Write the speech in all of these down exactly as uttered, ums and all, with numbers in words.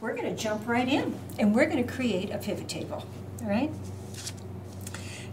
we're going to jump right in and we're going to create a pivot table. All right.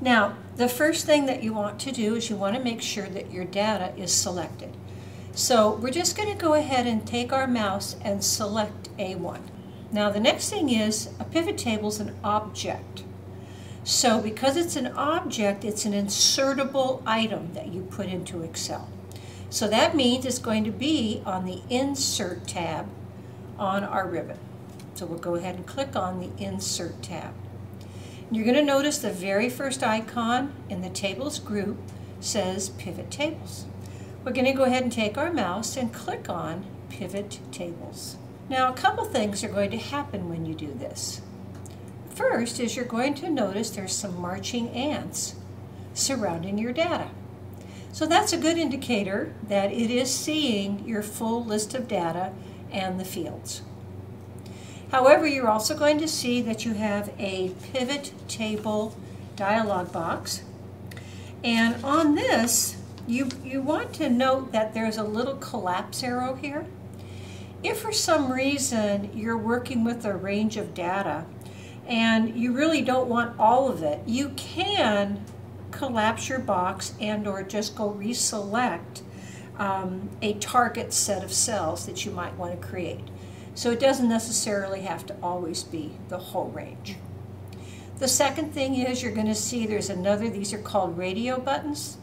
Now, the first thing that you want to do is you want to make sure that your data is selected. So we're just going to go ahead and take our mouse and select A one. Now, the next thing is a pivot table is an object. So because it's an object, it's an insertable item that you put into Excel. So that means it's going to be on the Insert tab on our ribbon. So we'll go ahead and click on the Insert tab. You're going to notice the very first icon in the Tables group says Pivot Tables. We're going to go ahead and take our mouse and click on Pivot Tables. Now, a couple things are going to happen when you do this. First is you're going to notice there's some marching ants surrounding your data. So that's a good indicator that it is seeing your full list of data and the fields. However, you're also going to see that you have a pivot table dialog box. And on this, you, you want to note that there's a little collapse arrow here. If for some reason you're working with a range of data and you really don't want all of it, you can collapse your box and or just go reselect um, a target set of cells that you might want to create. So it doesn't necessarily have to always be the whole range. The second thing is you're going to see there's another, these are called radio buttons.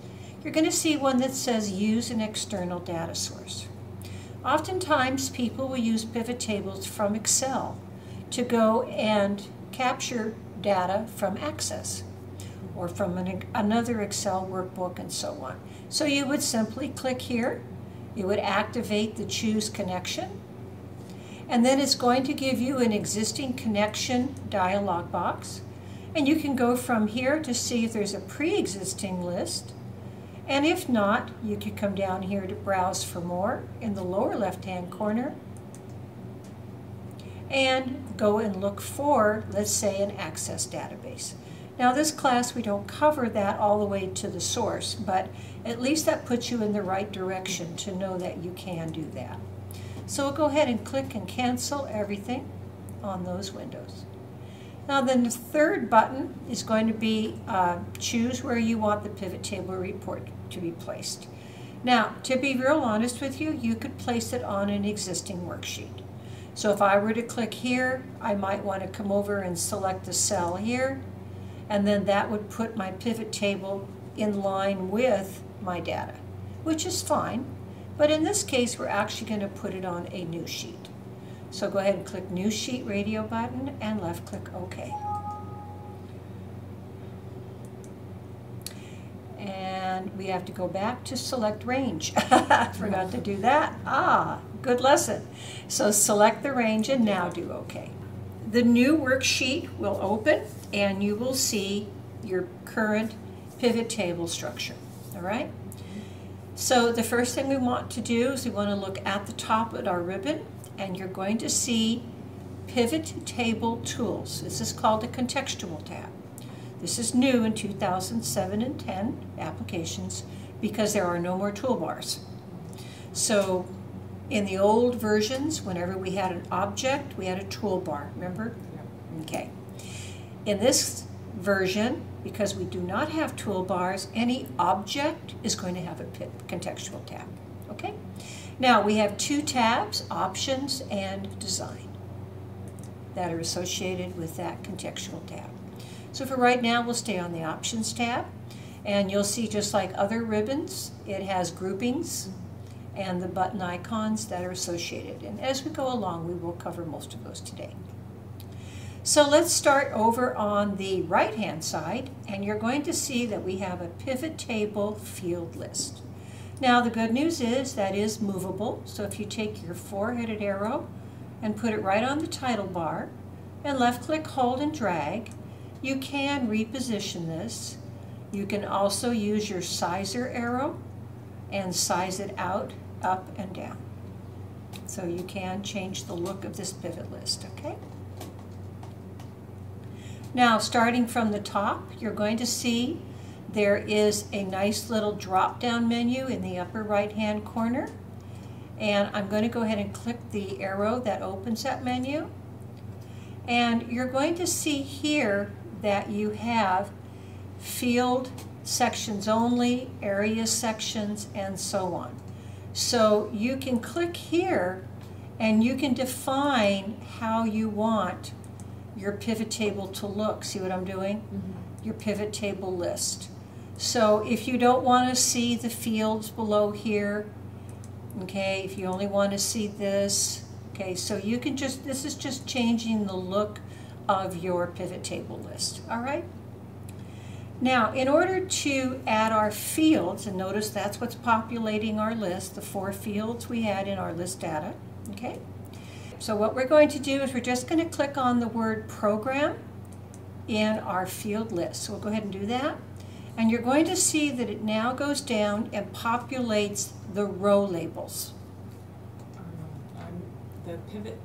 You're going to see one that says use an external data source. Oftentimes people will use pivot tables from Excel to go and capture data from Access or from an, another Excel workbook and so on. So you would simply click here, you would activate the Choose Connection, and then it's going to give you an existing connection dialog box. And you can go from here to see if there's a pre-existing list. And if not, you can come down here to browse for more in the lower left-hand corner and go and look for, let's say, an Access database. Now this class, we don't cover that all the way to the source, but at least that puts you in the right direction to know that you can do that. So we'll go ahead and click and cancel everything on those windows. Now then the third button is going to be uh, choose where you want the pivot table report to be placed. Now, to be real honest with you, you could place it on an existing worksheet. So if I were to click here, I might want to come over and select the cell here, and then that would put my pivot table in line with my data, which is fine. But in this case, we're actually going to put it on a new sheet. So go ahead and click New Sheet radio button and left click OK. And we have to go back to select range. I forgot to do that. Ah, good lesson. So select the range and now do OK. The new worksheet will open and you will see your current pivot table structure. All right? So the first thing we want to do is we want to look at the top at our ribbon, and you're going to see Pivot Table Tools. This is called the Contextual tab. This is new in two thousand seven and ten applications because there are no more toolbars. So in the old versions, whenever we had an object, we had a toolbar, remember? Yeah. Okay. In this version, because we do not have toolbars, any object is going to have a contextual tab. Okay? Now we have two tabs, Options and Design, that are associated with that contextual tab. So for right now, we'll stay on the Options tab, and you'll see just like other ribbons, it has groupings and the button icons that are associated. And as we go along, we will cover most of those today. So let's start over on the right-hand side, and you're going to see that we have a pivot table field list. Now the good news is that is movable, so if you take your four-headed arrow and put it right on the title bar and left-click, hold, and drag, you can reposition this. You can also use your sizer arrow and size it out, up, and down. So you can change the look of this pivot list, okay? Now, starting from the top, you're going to see there is a nice little drop-down menu in the upper right-hand corner. And I'm going to go ahead and click the arrow that opens that menu. And you're going to see here that you have field sections only, area sections, and so on. So you can click here and you can define how you want your pivot table to look. See what I'm doing? Mm-hmm. Your pivot table list. So if you don't want to see the fields below here, okay, if you only want to see this, okay, so you can just, this is just changing the look of your pivot table list, all right? Now, in order to add our fields, and notice that's what's populating our list, the four fields we had in our list data, okay? So what we're going to do is we're just going to click on the word program in our field list. So we'll go ahead and do that. And you're going to see that it now goes down and populates the row labels. Um, the pivot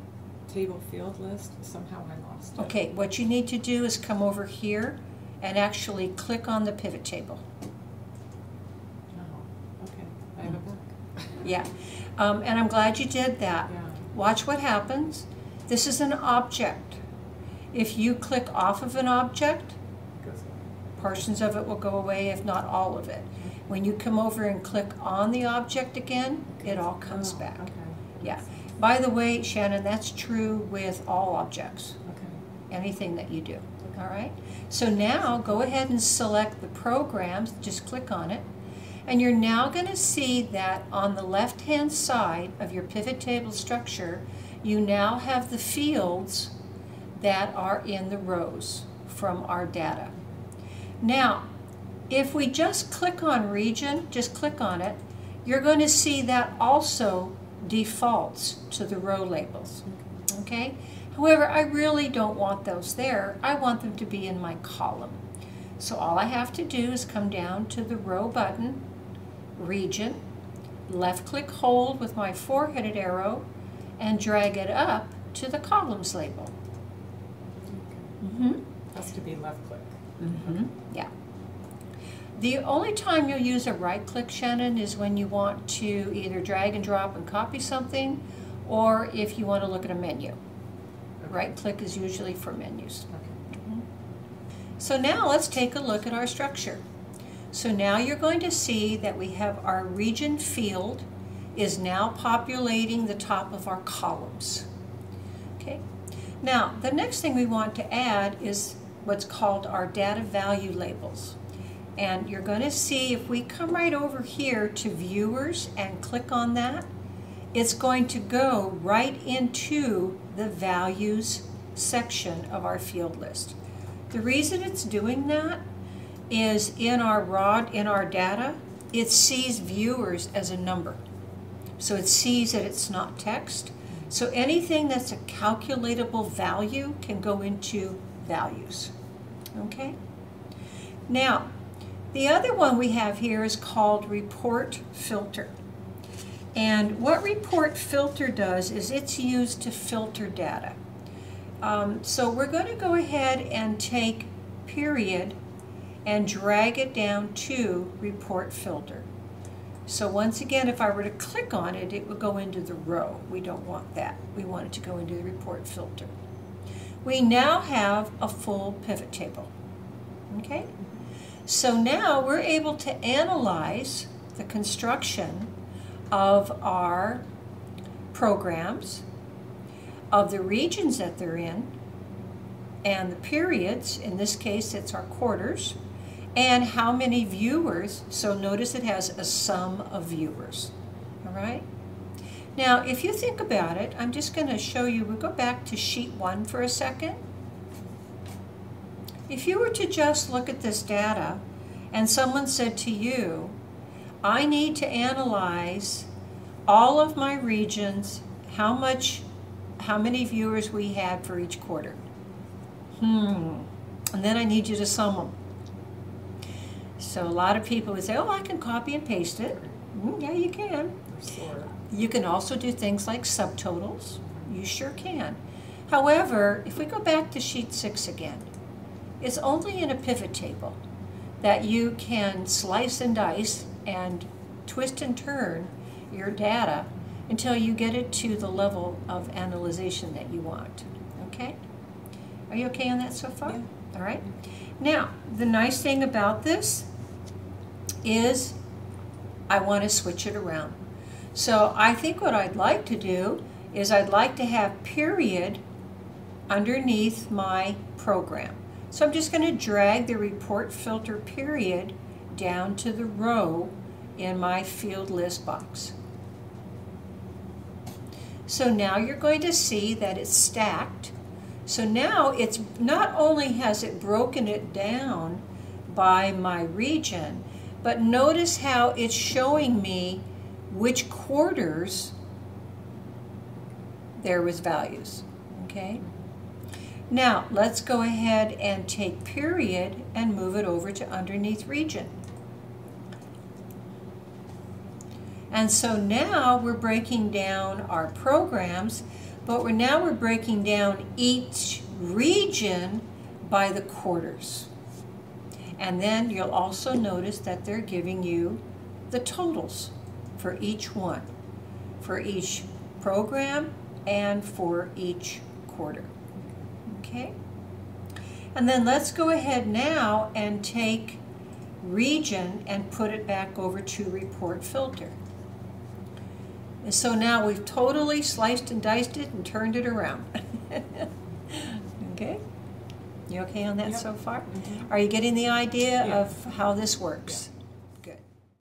table field list, somehow I lost it. Okay, what you need to do is come over here and actually click on the pivot table. Oh, okay, I have a book. Yeah, um, and I'm glad you did that. Yeah. Watch what happens. This is an object. If you click off of an object, portions of it will go away, if not all of it. When you come over and click on the object again, it all comes oh, back. Okay. Yeah. By the way, Shannon, that's true with all objects. Okay. Anything that you do. Okay. All right. So now go ahead and select the programs. Just click on it. And you're now going to see that on the left-hand side of your pivot table structure, you now have the fields that are in the rows from our data. Now, if we just click on region, just click on it, you're going to see that also defaults to the row labels, okay? However, I really don't want those there. I want them to be in my column. So all I have to do is come down to the row button, region, left click hold with my four-headed arrow, and drag it up to the columns label. Mm-hmm. Has to be left click. Mm-hmm. Yeah. The only time you'll use a right click, Shannon, is when you want to either drag and drop and copy something, or if you want to look at a menu. Okay. Right click is usually for menus. Okay. Mm-hmm. So now let's take a look at our structure. So now you're going to see that we have our region field is now populating the top of our columns. Okay. Now the next thing we want to add is what's called our data value labels. And you're going to see if we come right over here to viewers and click on that, it's going to go right into the values section of our field list. The reason it's doing that is in our raw, in our data, it sees viewers as a number. So it sees that it's not text. So anything that's a calculatable value can go into values. Okay. Now, the other one we have here is called report filter. And what report filter does is it's used to filter data. Um, so we're going to go ahead and take period and drag it down to report filter. So once again, if I were to click on it, it would go into the row. We don't want that. We want it to go into the report filter. We now have a full pivot table, okay? So now we're able to analyze the construction of our programs, of the regions that they're in, and the periods, in this case it's our quarters, and how many viewers, so notice it has a sum of viewers, all right? Now, if you think about it, I'm just going to show you, we'll go back to sheet one for a second. If you were to just look at this data and someone said to you, I need to analyze all of my regions, how much, how many viewers we had for each quarter. Hmm, and then I need you to sum them. So a lot of people would say, oh, I can copy and paste it. Mm, yeah, you can. You can also do things like subtotals. You sure can. However, if we go back to sheet six again, it's only in a pivot table that you can slice and dice and twist and turn your data until you get it to the level of analyzation that you want. Okay? Are you okay on that so far? Yeah. All right. Now, the nice thing about this is I want to switch it around. So I think what I'd like to do is I'd like to have period underneath my program. So I'm just going to drag the report filter period down to the row in my field list box. So now you're going to see that it's stacked. So now it's not only has it broken it down by my region, but notice how it's showing me which quarters there was values, okay? Now let's go ahead and take period and move it over to underneath region. And so now we're breaking down our programs, but we're now we're breaking down each region by the quarters. And then you'll also notice that they're giving you the totals for each one, for each program and for each quarter. Okay? And then let's go ahead now and take region and put it back over to report filter. And so now we've totally sliced and diced it and turned it around. Okay? You okay on that yep. so far? Mm-hmm. Are you getting the idea yeah. of how this works? Yeah.